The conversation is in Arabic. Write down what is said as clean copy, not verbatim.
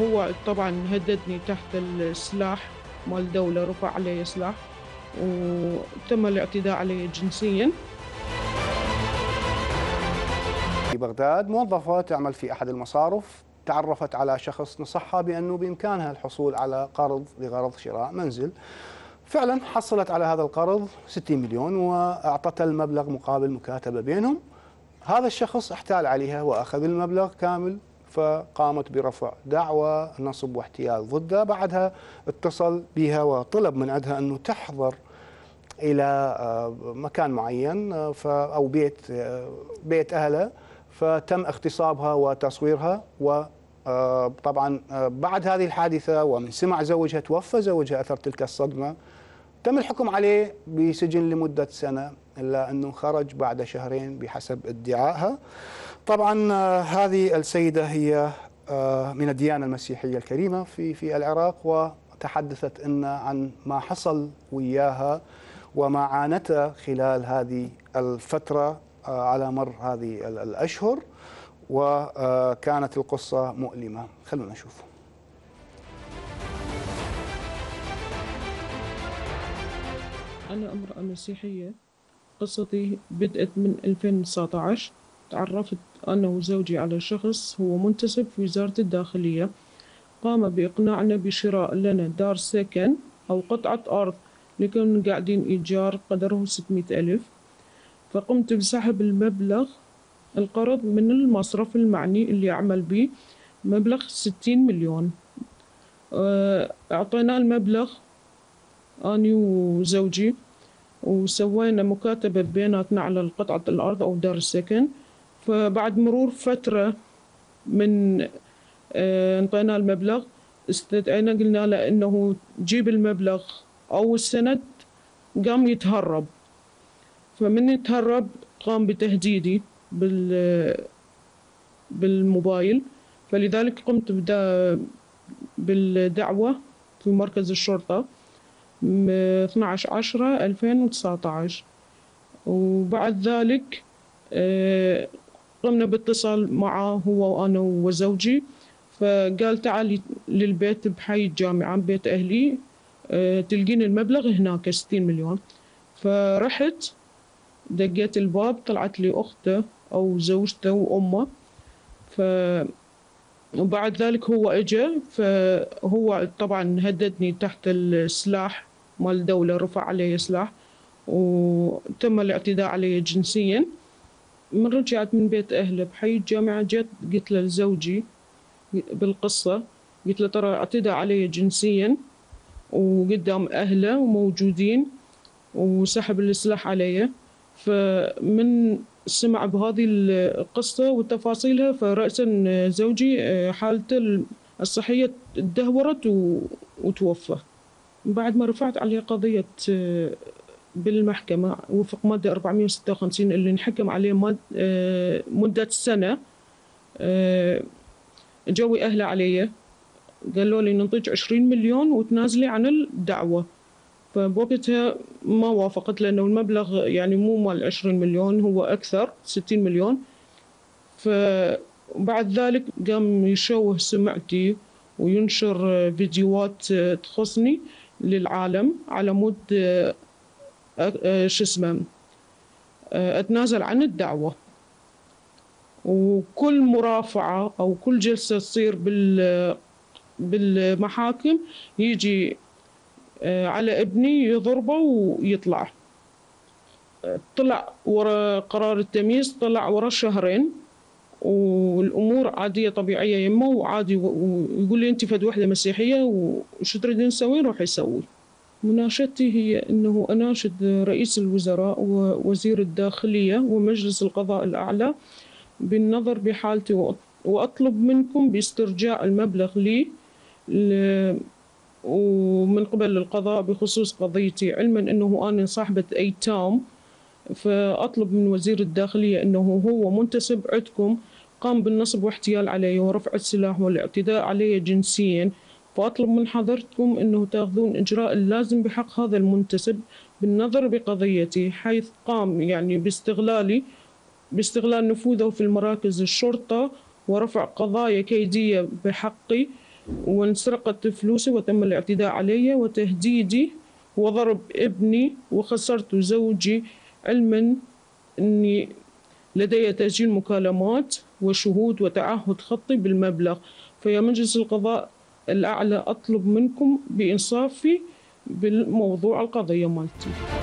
هو طبعا هددني تحت السلاح مال الدولة، رفع علي سلاح وتم الاعتداء علي جنسيا. في بغداد موظفة تعمل في أحد المصارف تعرفت على شخص نصحها بأنه بإمكانها الحصول على قرض لغرض شراء منزل. فعلا حصلت على هذا القرض 60 مليون وأعطتها المبلغ مقابل مكاتبة بينهم. هذا الشخص احتال عليها وأخذ المبلغ كامل، فقامت برفع دعوى نصب واحتيال ضده. بعدها اتصل بها وطلب من عندها أنه تحضر إلى مكان معين أو بيت أهله، فتم اغتصابها وتصويرها. وطبعا بعد هذه الحادثة ومن سمع زوجها، توفى زوجها أثر تلك الصدمة، تم الحكم عليه بسجن لمدة سنة، إلا أنه خرج بعد شهرين بحسب ادعائها. طبعا هذه السيدة هي من الديانة المسيحية الكريمة في العراق، وتحدثت عن ما حصل وياها وما عانته خلال هذه الفترة على مر هذه الأشهر، وكانت القصة مؤلمة. خلونا نشوفه. أنا امرأة مسيحية، قصتي بدأت من 2019. تعرفت أنا وزوجي على شخص هو منتسب في وزارة الداخلية، قام بإقناعنا بشراء لنا دار سكن أو قطعة أرض لكن قاعدين إيجار قدره 600,000. فقمت بسحب المبلغ القرض من المصرف المعني اللي أعمل به، مبلغ 60 مليون. أعطينا المبلغ أنا وزوجي وسوينا مكاتبة بيناتنا على قطعة الأرض أو دار السكن. فبعد مرور فترة من انطينا المبلغ، استدعينا قلنا له إنه جيب المبلغ أو السند، قام يتهرب. فمن يتهرب قام بتهديدي بالموبايل، فلذلك قمت بالدعوة في مركز الشرطة 12/10/2019. وبعد ذلك قمنا باتصال معه هو وأنا وزوجي، فقال تعالي للبيت بحي الجامعة بيت أهلي تلقين المبلغ هناك 60 مليون. فرحت دقيت الباب، طلعت لي أخته أو زوجته وأمه. وبعد ذلك هو اجى، فهو طبعا هددني تحت السلاح مال الدولة، رفع علي سلاح وتم الاعتداء علي جنسيا. من رجعت من بيت أهله بحي الجامعة، جيت قلت له لزوجي بالقصة، قلت له ترى اعتدى علي جنسيا وقدام أهله وموجودين وسحب السلاح علي. فمن سمع بهذه القصة وتفاصيلها، فرأسا زوجي حالته الصحية تدهورت وتوفى. بعد ما رفعت عليه قضية بالمحكمة وفق مادة 456 اللي انحكم عليه مدة سنة، جوي أهله علي قالوا لي ننطيك 20 مليون وتنازلي عن الدعوة. فبوقتها ما وافقت لأنه المبلغ يعني مو مال 20 مليون، هو أكثر 60 مليون. فبعد ذلك قام يشوه سمعتي وينشر فيديوهات تخصني للعالم على مود أتنازل عن الدعوة. وكل مرافعة أو كل جلسة تصير بالمحاكم يجي على ابني يضربه ويطلع. طلع ورا قرار التمييز، طلع ورا شهرين والامور عاديه طبيعيه يمه وعادي، ويقول لي انت فد وحده مسيحيه وشو تريدين نسوي روحي سوي. مناشدتي هي انه اناشد رئيس الوزراء ووزير الداخليه ومجلس القضاء الاعلى بالنظر بحالتي، واطلب منكم باسترجاع المبلغ لي ومن قبل القضاء بخصوص قضيتي، علما أنه أنا صاحبة أيتام. فأطلب من وزير الداخلية أنه هو منتسب عندكم قام بالنصب واحتيال علي ورفع السلاح والاعتداء علي جنسيا، فأطلب من حضرتكم أنه تأخذون إجراء اللازم بحق هذا المنتسب بالنظر بقضيتي، حيث قام يعني باستغلال نفوذه في المراكز الشرطة ورفع قضايا كيدية بحقي وانسرقت فلوسي وتم الاعتداء علي وتهديدي وضرب ابني، وخسرت زوجي، علما أني لدي تسجيل مكالمات وشهود وتعهد خطي بالمبلغ. فيا مجلس القضاء الأعلى أطلب منكم بإنصافي بالموضوع القضية مالتي.